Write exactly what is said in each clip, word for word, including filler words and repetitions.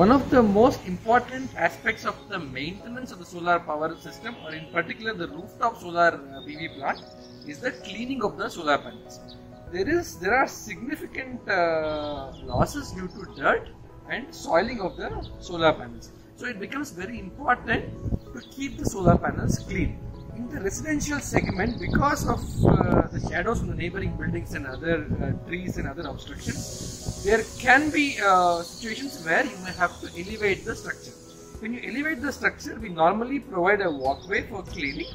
One of the most important aspects of the maintenance of the solar power system, or in particular the rooftop solar P V plant, is the cleaning of the solar panels. There is there are significant uh, losses due to dirt and soiling of the solar panels. So it becomes very important to keep the solar panels clean. In the residential segment, because of uh, the shadows from the neighboring buildings and other uh, trees and other obstructions, there can be uh, situations where you may have to elevate the structure. When you elevate the structure, we normally provide a walkway for cleaning.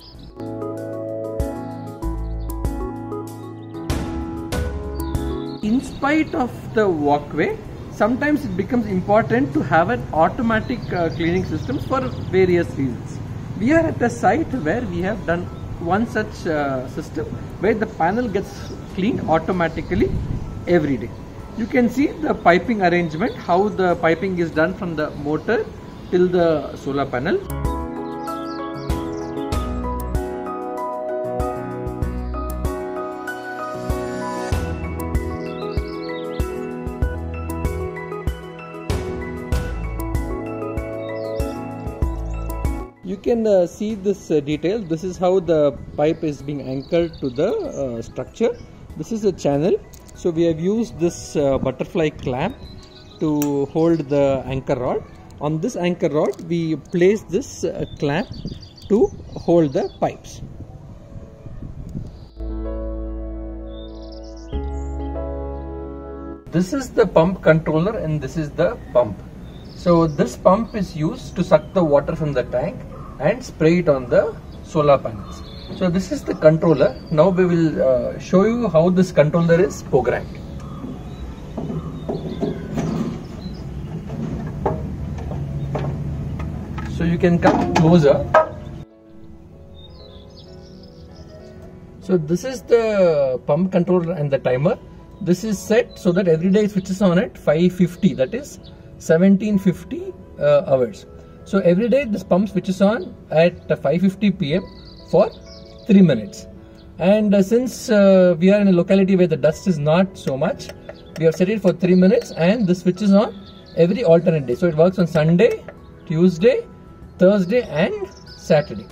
In spite of the walkway, sometimes it becomes important to have an automatic uh, cleaning system for various reasons. We are at a site where we have done one such uh, system where the panel gets cleaned automatically every day. You can see the piping arrangement, how the piping is done from the motor till the solar panel. You can uh, see this uh, detail. This is how the pipe is being anchored to the uh, structure. This is a channel. So we have used this uh, butterfly clamp to hold the anchor rod. On this anchor rod, we place this uh, clamp to hold the pipes. This is the pump controller and this is the pump. So this pump is used to suck the water from the tank and spray it on the solar panels. So this is the controller. Now we will uh, show you how this controller is programmed. So you can come closer. So this is the pump controller and the timer. This is set so that every day it switches on at five fifty, that is seventeen fifty uh, hours. So every day this pump switches on at five fifty p m for three minutes, and uh, since uh, we are in a locality where the dust is not so much, we have set it for three minutes, and this switches on every alternate day. So it works on Sunday, Tuesday, Thursday and Saturday.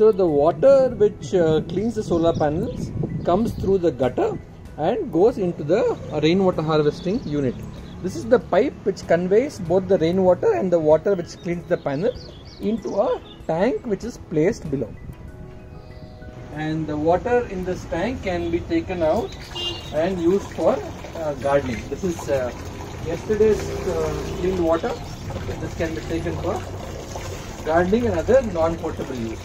So the water which uh, cleans the solar panels comes through the gutter and goes into the rainwater harvesting unit. This is the pipe which conveys both the rainwater and the water which cleans the panel into a tank which is placed below. And the water in this tank can be taken out and used for uh, gardening. This is uh, yesterday's uh, cleaned water. This can be taken for gardening and other non-portable use.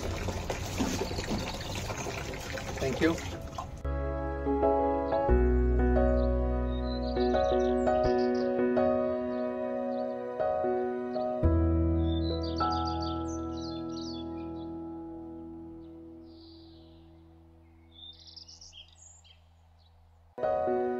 Thank you.